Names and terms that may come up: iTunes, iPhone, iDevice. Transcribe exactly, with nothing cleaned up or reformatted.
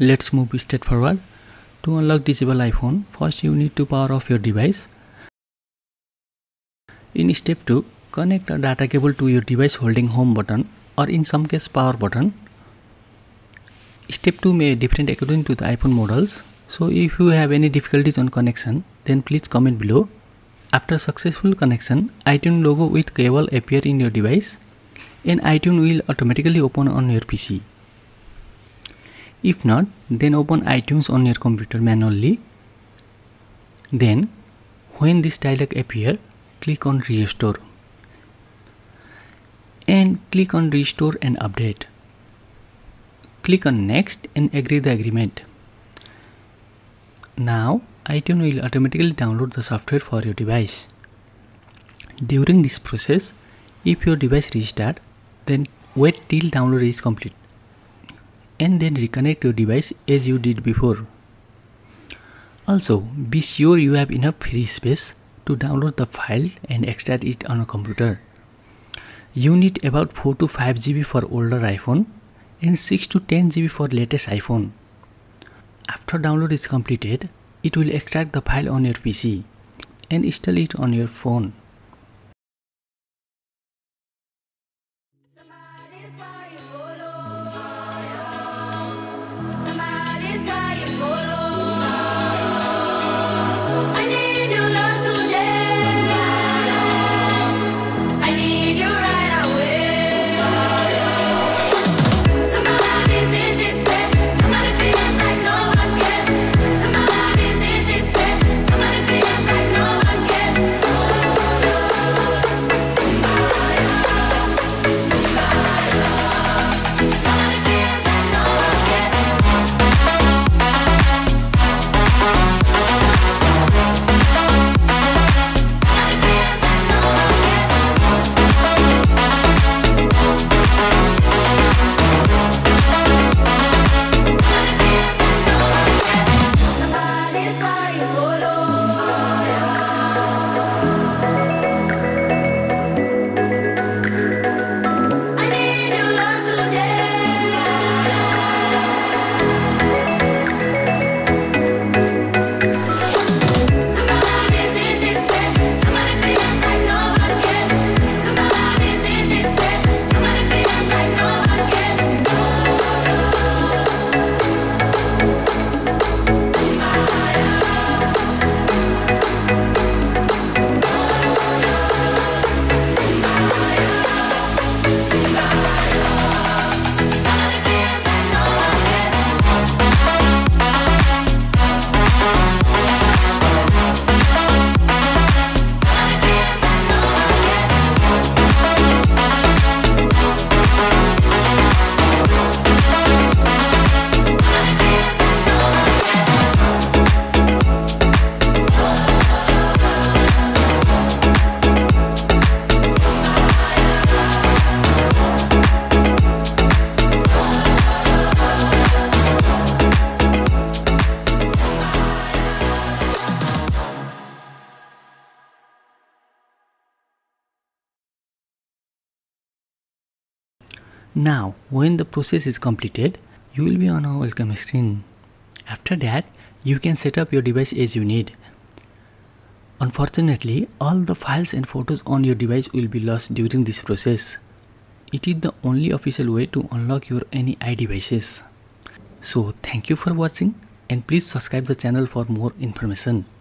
Let's move straight forward. To unlock disable iPhone, first you need to power off your device. In step two, connect a data cable to your device holding home button or in some case power button. Step two may be different according to the iPhone models, so if you have any difficulties on connection, then please comment below. After successful connection, iTunes logo with cable appear in your device and iTunes will automatically open on your P C. If not, then open iTunes on your computer manually. Then, when this dialog appear, click on Restore and click on Restore and Update. Click on Next and agree the agreement. Now, iTunes will automatically download the software for your device. During this process, if your device restart, then wait till download is complete and then reconnect your device as you did before. Also, be sure you have enough free space to download the file and extract it on a computer. You need about four to five gigabytes for older iPhone and six to ten gigabytes for latest iPhone. After download is completed, it will extract the file on your P C and install it on your phone. Now, when the process is completed, you will be on a welcome screen. After that, you can set up your device as you need. Unfortunately, all the files and photos on your device will be lost during this process. It is the only official way to unlock your any iDevices. So, thank you for watching and please subscribe the channel for more information.